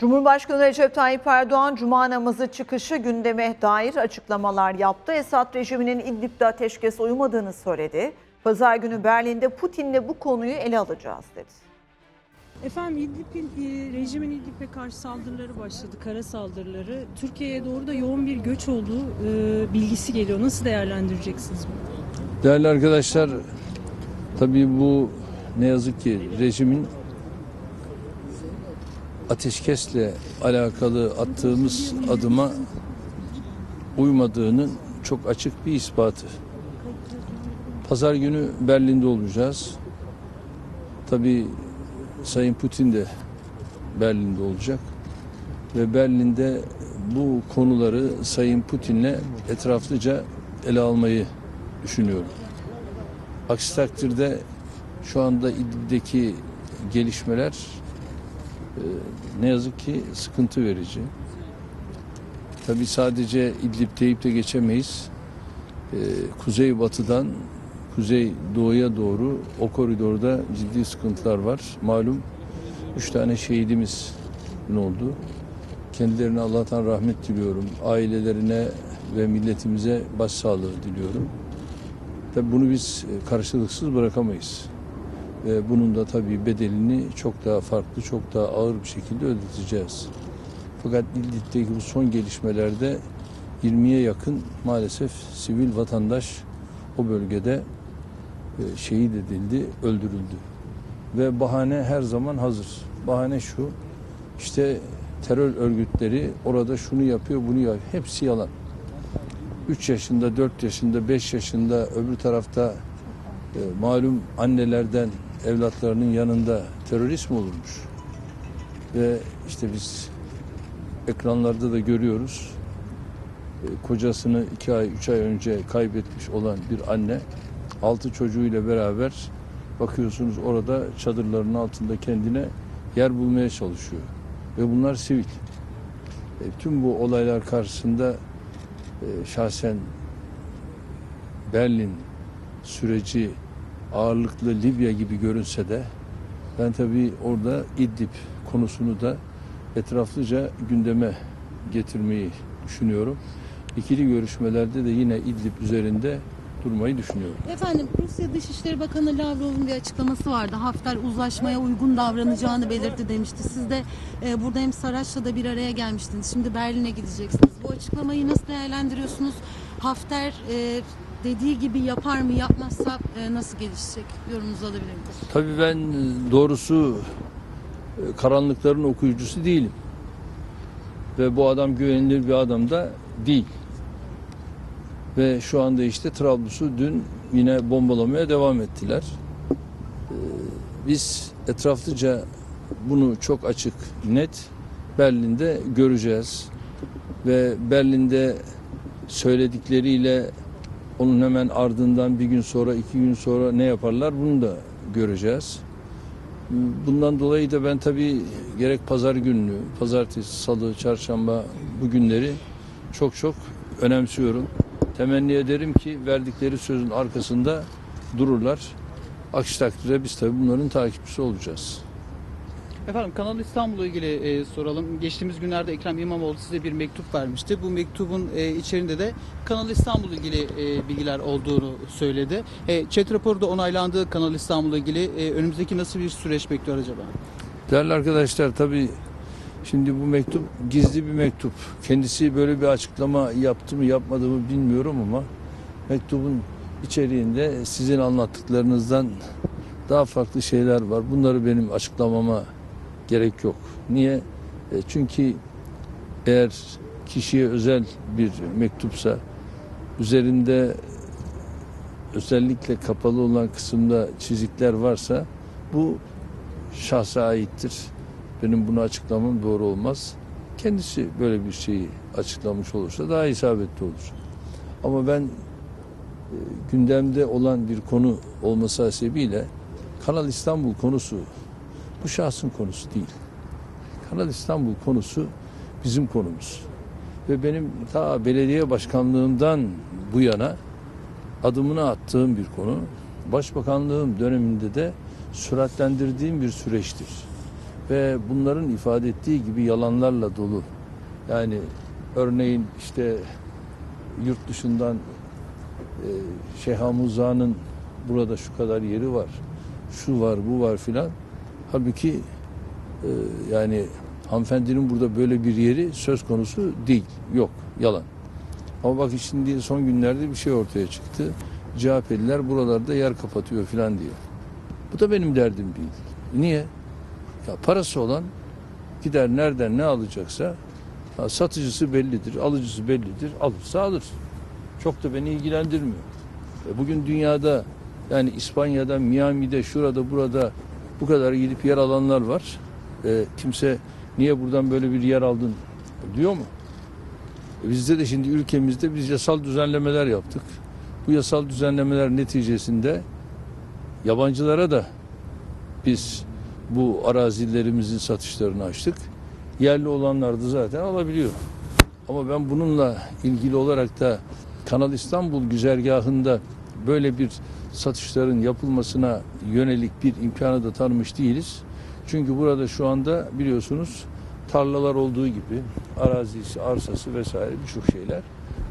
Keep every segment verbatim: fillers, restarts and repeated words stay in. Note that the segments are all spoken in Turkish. Cumhurbaşkanı Recep Tayyip Erdoğan Cuma namazı çıkışı gündeme dair açıklamalar yaptı. Esad rejiminin İdlib'de ateşkes uymadığını söyledi. Pazar günü Berlin'de Putin'le bu konuyu ele alacağız dedi. Efendim İdlib'in, rejimin İdlib'e karşı saldırıları başladı, kara saldırıları. Türkiye'ye doğru da yoğun bir göç olduğu e, bilgisi geliyor. Nasıl değerlendireceksiniz bunu? Değerli arkadaşlar, tabii bu ne yazık ki rejimin ateşkesle alakalı attığımız adıma uymadığının çok açık bir ispatı. Pazar günü Berlin'de olacağız. Tabii Sayın Putin de Berlin'de olacak ve Berlin'de bu konuları Sayın Putin'le etraflıca ele almayı düşünüyorum. Aksi takdirde şu anda İdlib'deki gelişmeler e, ne yazık ki sıkıntı verici. Tabii sadece İdlib deyip de geçemeyiz. E, kuzey batıdan Kuzey doğuya doğru o koridorda ciddi sıkıntılar var. Malum üç tane şehidimiz ne oldu? Kendilerine Allah'tan rahmet diliyorum. Ailelerine ve milletimize başsağlığı diliyorum. Tabii bunu biz karşılıksız bırakamayız. Ve bunun da tabii bedelini çok daha farklı, çok daha ağır bir şekilde ödeteceğiz. Fakat İdlib'deki bu son gelişmelerde yirmiye yakın maalesef sivil vatandaş o bölgede şehit edildi, öldürüldü. Ve bahane her zaman hazır. Bahane şu, işte terör örgütleri orada şunu yapıyor, bunu yapıyor. Hepsi yalan. üç yaşında, dört yaşında, beş yaşında öbür tarafta e, malum annelerden evlatlarının yanında terörist mi olurmuş? Ve işte biz ekranlarda da görüyoruz. E, kocasını iki ay, üç ay önce kaybetmiş olan bir anne altı çocuğuyla beraber bakıyorsunuz orada çadırların altında kendine yer bulmaya çalışıyor. Ve bunlar sivil. E, tüm bu olaylar karşısında e, şahsen Berlin süreci ağırlıklı Libya gibi görünse de ben tabii orada İdlib konusunu da etraflıca gündeme getirmeyi düşünüyorum. İkili görüşmelerde de yine İdlib üzerinde durmayı düşünüyorum. Efendim Rusya Dışişleri Bakanı Lavrov'un bir açıklaması vardı. Hafter uzlaşmaya uygun davranacağını belirtti demişti. Siz de e, burada hem Saraç'la da bir araya gelmiştiniz. Şimdi Berlin'e gideceksiniz. Bu açıklamayı nasıl değerlendiriyorsunuz? Hafter e, dediği gibi yapar mı, yapmazsa e, nasıl gelişecek? Yorumunuzu alabilir miyiz? Tabii ben doğrusu e, karanlıkların okuyucusu değilim. Ve bu adam güvenilir bir adam da değil. Ve şu anda işte Trablus'u dün yine bombalamaya devam ettiler. Ee, biz etraflıca bunu çok açık, net Berlin'de göreceğiz. Ve Berlin'de söyledikleriyle onun hemen ardından bir gün sonra, iki gün sonra ne yaparlar bunu da göreceğiz. Bundan dolayı da ben tabii gerek pazar gününü, pazartesi, salı, çarşamba bu günleri çok çok önemsiyorum. Temenni ederim ki verdikleri sözün arkasında dururlar. Aksi takdirde biz tabii bunların takipçisi olacağız. Efendim Kanal İstanbul'la ilgili e, soralım. Geçtiğimiz günlerde Ekrem İmamoğlu size bir mektup vermişti. Bu mektubun e, içerisinde de Kanal İstanbul'la ilgili e, bilgiler olduğunu söyledi. E, Çet raporu da onaylandı Kanal İstanbul'la ilgili. E, önümüzdeki nasıl bir süreç bekliyor acaba? Değerli arkadaşlar tabii şimdi bu mektup gizli bir mektup. Kendisi böyle bir açıklama yaptı mı yapmadı mı bilmiyorum ama mektubun içeriğinde sizin anlattıklarınızdan daha farklı şeyler var. Bunları benim açıklamama gerek yok. Niye? E çünkü eğer kişiye özel bir mektupsa üzerinde özellikle kapalı olan kısımda çizikler varsa bu şahsa aittir. Benim bunu açıklamam doğru olmaz. Kendisi böyle bir şeyi açıklamış olursa daha isabetli olur. Ama ben e, gündemde olan bir konu olması hasebiyle Kanal İstanbul konusu bu şahsın konusu değil. Kanal İstanbul konusu bizim konumuz. Ve benim ta belediye başkanlığımdan bu yana adımını attığım bir konu. Başbakanlığım döneminde de süratlendirdiğim bir süreçtir. ve bunların ifade ettiği gibi yalanlarla dolu. Yani örneğin işte yurt dışından e, Şeyh Hamuza'nın burada şu kadar yeri var, şu var, bu var filan. Halbuki e, yani hanımefendinin burada böyle bir yeri söz konusu değil, yok, yalan. Ama bak şimdi son günlerde bir şey ortaya çıktı. C H P'liler buralarda yer kapatıyor filan diyor. Bu da benim derdim değil. Niye? Ya parası olan gider nereden ne alacaksa, satıcısı bellidir, alıcısı bellidir, alırsa alır. Çok da beni ilgilendirmiyor. E bugün dünyada yani İspanya'da, Miami'de, şurada, burada bu kadar gidip yer alanlar var. E, kimse niye buradan böyle bir yer aldın diyor mu? E bizde de şimdi ülkemizde biz yasal düzenlemeler yaptık. Bu yasal düzenlemeler neticesinde yabancılara da biz bu arazilerimizin satışlarını açtık. Yerli olanlar da zaten alabiliyor. Ama ben bununla ilgili olarak da Kanal İstanbul güzergahında böyle bir satışların yapılmasına yönelik bir imkanı da tanımış değiliz. Çünkü burada şu anda biliyorsunuz tarlalar olduğu gibi arazisi, arsası vesaire birçok şeyler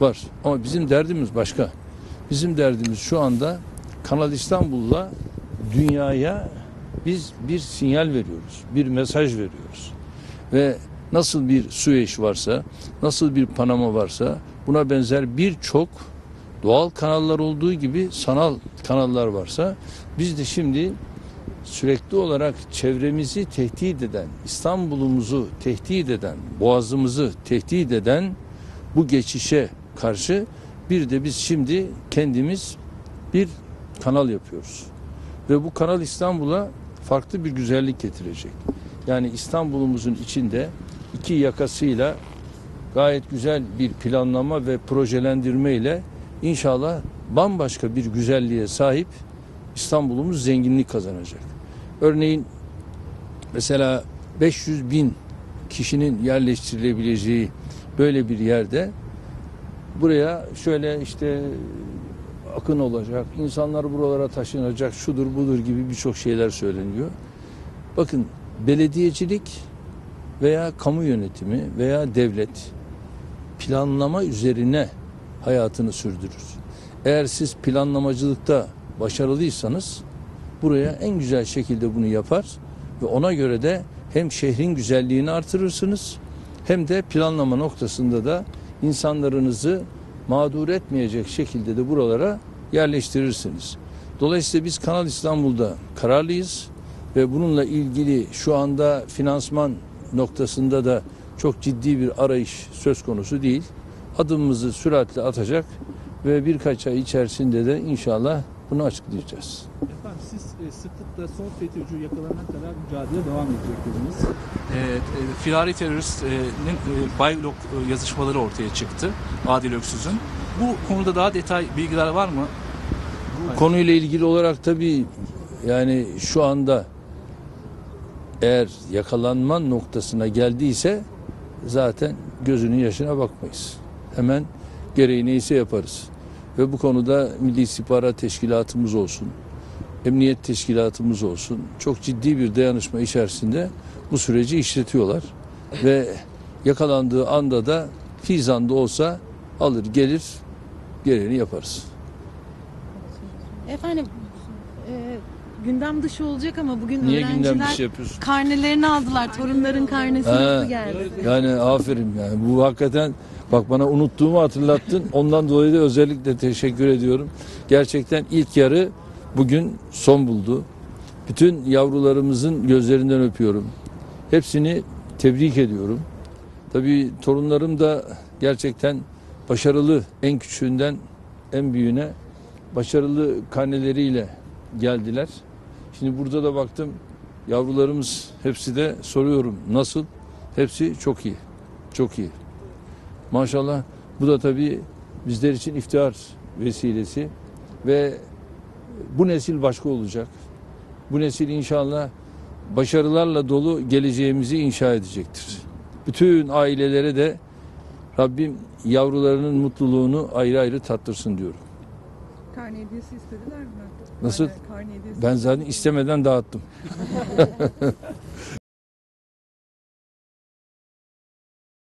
var. Ama bizim derdimiz başka. Bizim derdimiz şu anda Kanal İstanbul'la dünyaya biz bir sinyal veriyoruz, bir mesaj veriyoruz. Ve nasıl bir Süveyş varsa, nasıl bir Panama varsa buna benzer birçok doğal kanallar olduğu gibi sanal kanallar varsa biz de şimdi sürekli olarak çevremizi tehdit eden, İstanbul'umuzu tehdit eden, boğazımızı tehdit eden bu geçişe karşı bir de biz şimdi kendimiz bir kanal yapıyoruz. Ve bu Kanal İstanbul'a farklı bir güzellik getirecek. Yani İstanbul'umuzun içinde iki yakasıyla gayet güzel bir planlama ve projelendirme ile inşallah bambaşka bir güzelliğe sahip İstanbul'umuz zenginlik kazanacak. Örneğin mesela beş yüz bin kişinin yerleştirilebileceği böyle bir yerde buraya şöyle işte akın olacak, insanlar buralara taşınacak, şudur budur gibi birçok şeyler söyleniyor. Bakın belediyecilik veya kamu yönetimi veya devlet planlama üzerine hayatını sürdürür. Eğer siz planlamacılıkta başarılıysanız buraya en güzel şekilde bunu yapar ve ona göre de hem şehrin güzelliğini artırırsınız hem de planlama noktasında da insanlarınızı mağdur etmeyecek şekilde de buralara yerleştirirsiniz. Dolayısıyla biz Kanal İstanbul'da kararlıyız ve bununla ilgili şu anda finansman noktasında da çok ciddi bir arayış söz konusu değil. Adımımızı süratle atacak ve birkaç ay içerisinde de inşallah bunu açıklayacağız. Efendim siz e, sıklıkla son FETÖ'cü yakalanana kadar mücadele devam edecek dediniz. E, e, firari terörist'in e, e, Baylok e, yazışmaları ortaya çıktı. Adil Öksüz'ün. Bu konuda daha detay bilgiler var mı? Bu Hayır. konuyla ilgili olarak tabii yani şu anda eğer yakalanma noktasına geldiyse zaten gözünün yaşına bakmayız. Hemen gereği neyse yaparız. Ve bu konuda Milli İstihbarat Teşkilatımız olsun, Emniyet Teşkilatımız olsun çok ciddi bir dayanışma içerisinde bu süreci işletiyorlar. Ve yakalandığı anda da fizan da olsa alır gelir gereğini yaparız. Efendim e, gündem dışı olacak ama bugün niye öğrenciler karnelerini aldılar, torunların karnesi nasıl geldi? Yani aferin yani bu hakikaten... Bak bana unuttuğumu hatırlattın. Ondan dolayı da özellikle teşekkür ediyorum. Gerçekten ilk yarı bugün son buldu. Bütün yavrularımızın gözlerinden öpüyorum. Hepsini tebrik ediyorum. Tabii torunlarım da gerçekten başarılı, en küçüğünden en büyüğüne başarılı karneleriyle geldiler. Şimdi burada da baktım yavrularımız hepsi de soruyorum nasıl? Hepsi çok iyi, çok iyi. Maşallah bu da tabii bizler için iftihar vesilesi ve bu nesil başka olacak. Bu nesil inşallah başarılarla dolu geleceğimizi inşa edecektir. Bütün ailelere de Rabbim yavrularının mutluluğunu ayrı ayrı tattırsın diyorum. Karne hediyesi istediler mi? Nasıl? Karne hediyesi. Ben zaten istemeden dağıttım.